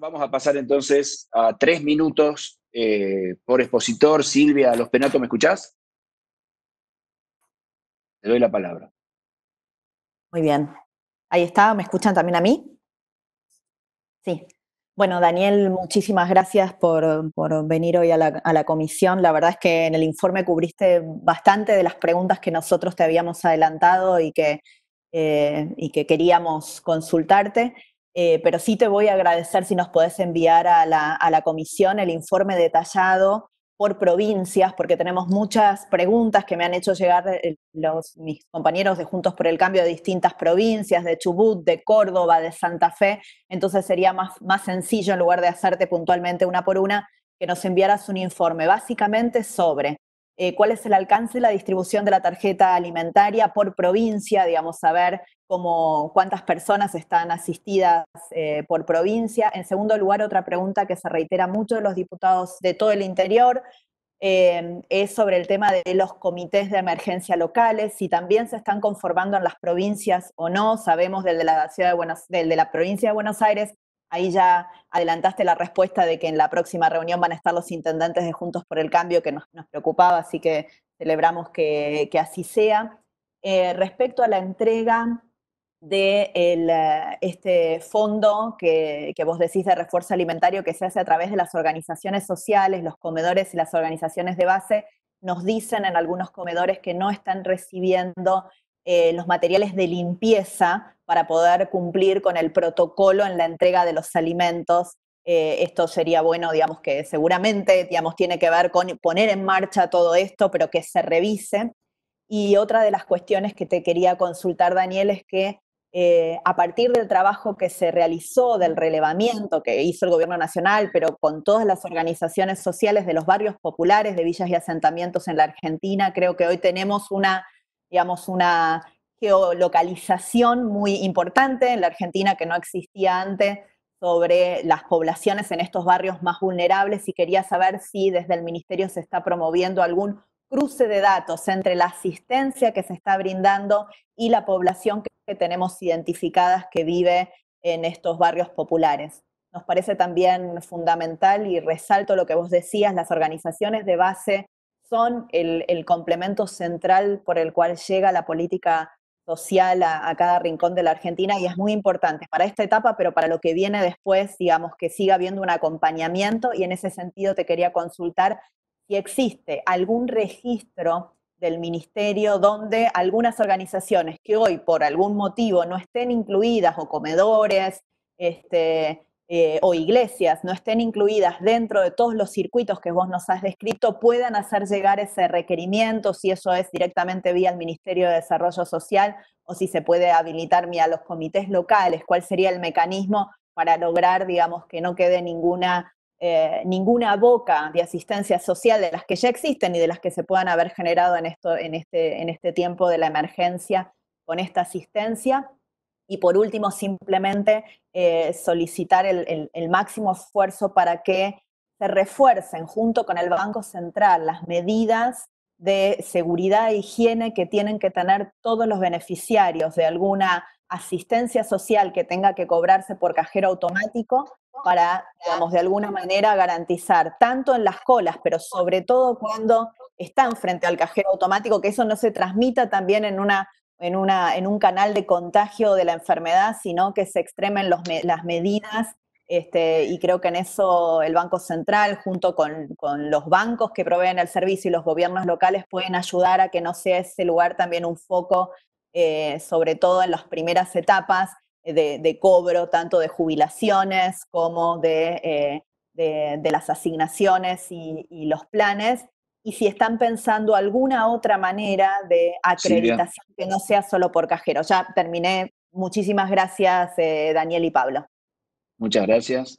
Vamos a pasar entonces a 3 minutos por expositor. Silvia Lospenato, ¿me escuchás? Te doy la palabra. Muy bien. Ahí está, ¿me escuchan también a mí? Sí. Bueno, Daniel, muchísimas gracias por venir hoy a la comisión. La verdad es que en el informe cubriste bastante de las preguntas que nosotros te habíamos adelantado y que queríamos consultarte. Pero sí te voy a agradecer si nos podés enviar a la comisión el informe detallado por provincias, porque tenemos muchas preguntas que me han hecho llegar mis compañeros de Juntos por el Cambio de distintas provincias, de Chubut, de Córdoba, de Santa Fe. Entonces sería más sencillo, en lugar de hacerte puntualmente una por una, que nos enviaras un informe básicamente sobre cuál es el alcance y la distribución de la tarjeta alimentaria por provincia, digamos, saber cuántas personas están asistidas por provincia. En segundo lugar, otra pregunta que se reitera mucho de los diputados de todo el interior es sobre el tema de los comités de emergencia locales, si también se están conformando en las provincias o no. Sabemos del de la provincia de Buenos Aires. Ahí ya adelantaste la respuesta de que en la próxima reunión van a estar los intendentes de Juntos por el Cambio, que nos preocupaba, así que celebramos que así sea. Respecto a la entrega de este fondo que vos decís de refuerzo alimentario, que se hace a través de las organizaciones sociales, los comedores y las organizaciones de base, nos dicen en algunos comedores que no están recibiendo los materiales de limpieza para poder cumplir con el protocolo en la entrega de los alimentos. Esto sería bueno, digamos, que seguramente, digamos, tiene que ver con poner en marcha todo esto, pero que se revise. Y otra de las cuestiones que te quería consultar, Daniel, es que a partir del trabajo que se realizó, del relevamiento que hizo el Gobierno Nacional, pero con todas las organizaciones sociales de los barrios populares, de villas y asentamientos en la Argentina, creo que hoy tenemos una geolocalización muy importante en la Argentina que no existía antes sobre las poblaciones en estos barrios más vulnerables, y quería saber si desde el Ministerio se está promoviendo algún cruce de datos entre la asistencia que se está brindando y la población que tenemos identificadas que vive en estos barrios populares. Nos parece también fundamental, y resalto lo que vos decías, las organizaciones de base son el complemento central por el cual llega la política social a cada rincón de la Argentina, y es muy importante para esta etapa, pero para lo que viene después, digamos, que siga habiendo un acompañamiento. Y en ese sentido te quería consultar si existe algún registro del Ministerio donde algunas organizaciones que hoy por algún motivo no estén incluidas, o comedores, o iglesias, no estén incluidas dentro de todos los circuitos que vos nos has descrito, puedan hacer llegar ese requerimiento, si eso es directamente vía el Ministerio de Desarrollo Social, o si se puede habilitar vía los comités locales. ¿Cuál sería el mecanismo para lograr, digamos, que no quede ninguna boca de asistencia social de las que ya existen y de las que se puedan haber generado en este tiempo de la emergencia con esta asistencia? Y por último, simplemente solicitar el máximo esfuerzo para que se refuercen junto con el Banco Central las medidas de seguridad e higiene que tienen que tener todos los beneficiarios de alguna asistencia social que tenga que cobrarse por cajero automático, para, digamos, de alguna manera garantizar tanto en las colas, pero sobre todo cuando están frente al cajero automático, que eso no se transmita también en un canal de contagio de la enfermedad, sino que se extremen las medidas, y creo que en eso el Banco Central, junto con los bancos que proveen el servicio y los gobiernos locales, pueden ayudar a que no sea ese lugar también un foco, sobre todo en las primeras etapas de cobro, tanto de jubilaciones como de las asignaciones y los planes. Y si están pensando alguna otra manera de acreditación, sí, que no sea solo por cajero. Ya terminé. Muchísimas gracias, Daniel y Pablo. Muchas gracias.